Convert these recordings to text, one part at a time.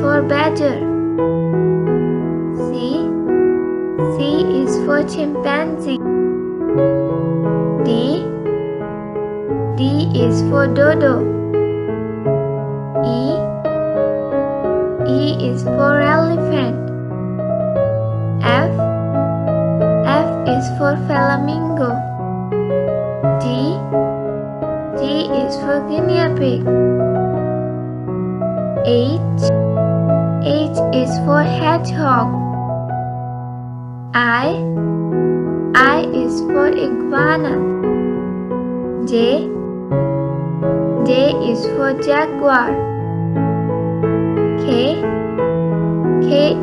for badger. C is for chimpanzee. D is for dodo. E is for elephant. F is for flamingo. G is for guinea pig. H is for hedgehog. I is for iguana. J is for jaguar. K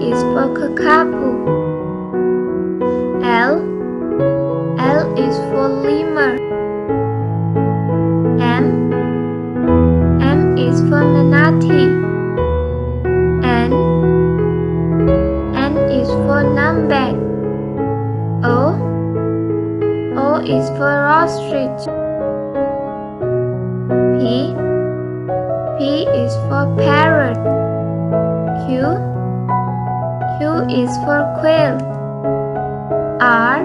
is for kakapo. L is for lemur. M is for manatee. N is for numbat. O is for ostrich. P is for parrot. Q is for quail. R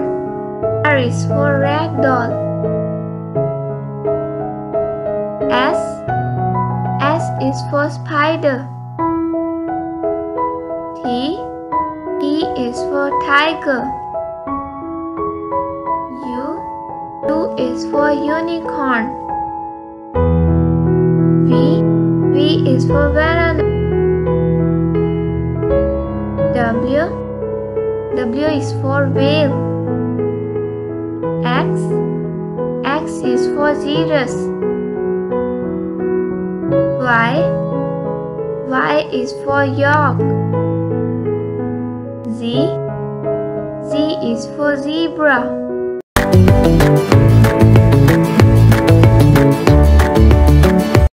is for ragdoll. S is for spider. T is for tiger. U is for unicorn. V is for banana. W is for whale. X is for zebras. Y is for york. Z is for zebra.